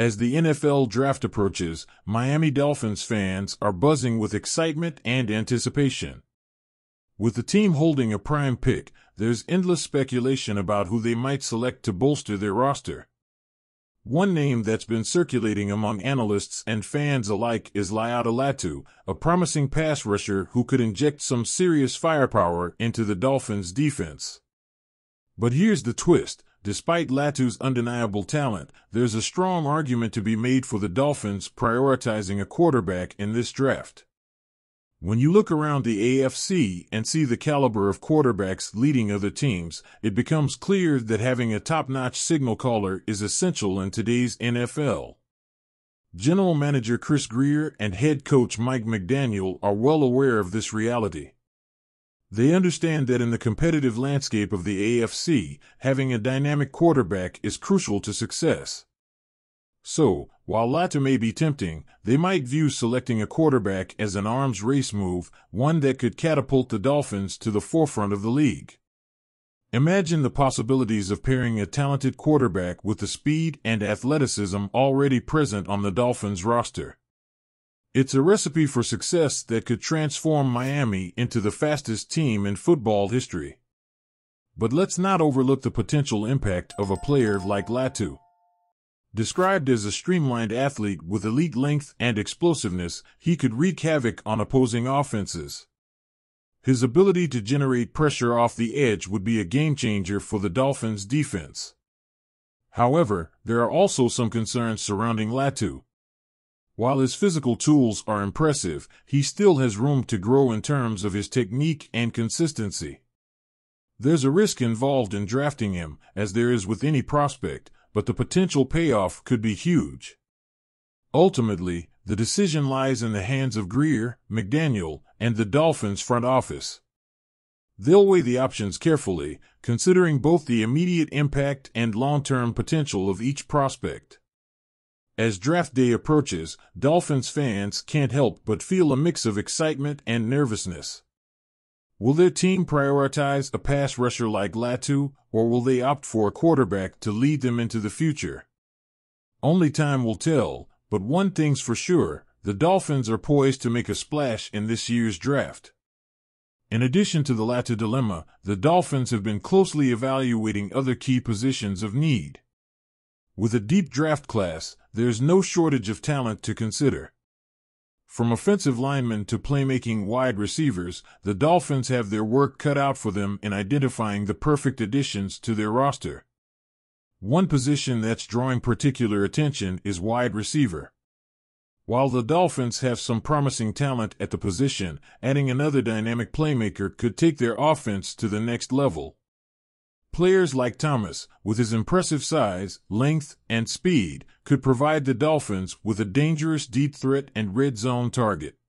As the NFL draft approaches, Miami Dolphins fans are buzzing with excitement and anticipation. With the team holding a prime pick, there's endless speculation about who they might select to bolster their roster. One name that's been circulating among analysts and fans alike is Laiatu Latu, a promising pass rusher who could inject some serious firepower into the Dolphins' defense. But here's the twist. Despite Latu's undeniable talent, there's a strong argument to be made for the Dolphins prioritizing a quarterback in this draft. When you look around the AFC and see the caliber of quarterbacks leading other teams, it becomes clear that having a top-notch signal caller is essential in today's NFL. General Manager Chris Greer and head coach Mike McDaniel are well aware of this reality. They understand that in the competitive landscape of the AFC, having a dynamic quarterback is crucial to success. So, while Latu may be tempting, they might view selecting a quarterback as an arms race move, one that could catapult the Dolphins to the forefront of the league. Imagine the possibilities of pairing a talented quarterback with the speed and athleticism already present on the Dolphins roster. It's a recipe for success that could transform Miami into the fastest team in football history. But let's not overlook the potential impact of a player like Latu. Described as a streamlined athlete with elite length and explosiveness, he could wreak havoc on opposing offenses. His ability to generate pressure off the edge would be a game-changer for the Dolphins' defense. However, there are also some concerns surrounding Latu. While his physical tools are impressive, he still has room to grow in terms of his technique and consistency. There's a risk involved in drafting him, as there is with any prospect, but the potential payoff could be huge. Ultimately, the decision lies in the hands of Greer, McDaniel, and the Dolphins' front office. They'll weigh the options carefully, considering both the immediate impact and long-term potential of each prospect. As draft day approaches, Dolphins fans can't help but feel a mix of excitement and nervousness. Will their team prioritize a pass rusher like Latu, or will they opt for a quarterback to lead them into the future? Only time will tell, but one thing's for sure, the Dolphins are poised to make a splash in this year's draft. In addition to the Latu dilemma, the Dolphins have been closely evaluating other key positions of need. With a deep draft class, there's no shortage of talent to consider. From offensive linemen to playmaking wide receivers, the Dolphins have their work cut out for them in identifying the perfect additions to their roster. One position that's drawing particular attention is wide receiver. While the Dolphins have some promising talent at the position, adding another dynamic playmaker could take their offense to the next level. Players like Thomas, with his impressive size, length, and speed, could provide the Dolphins with a dangerous deep threat and red zone target.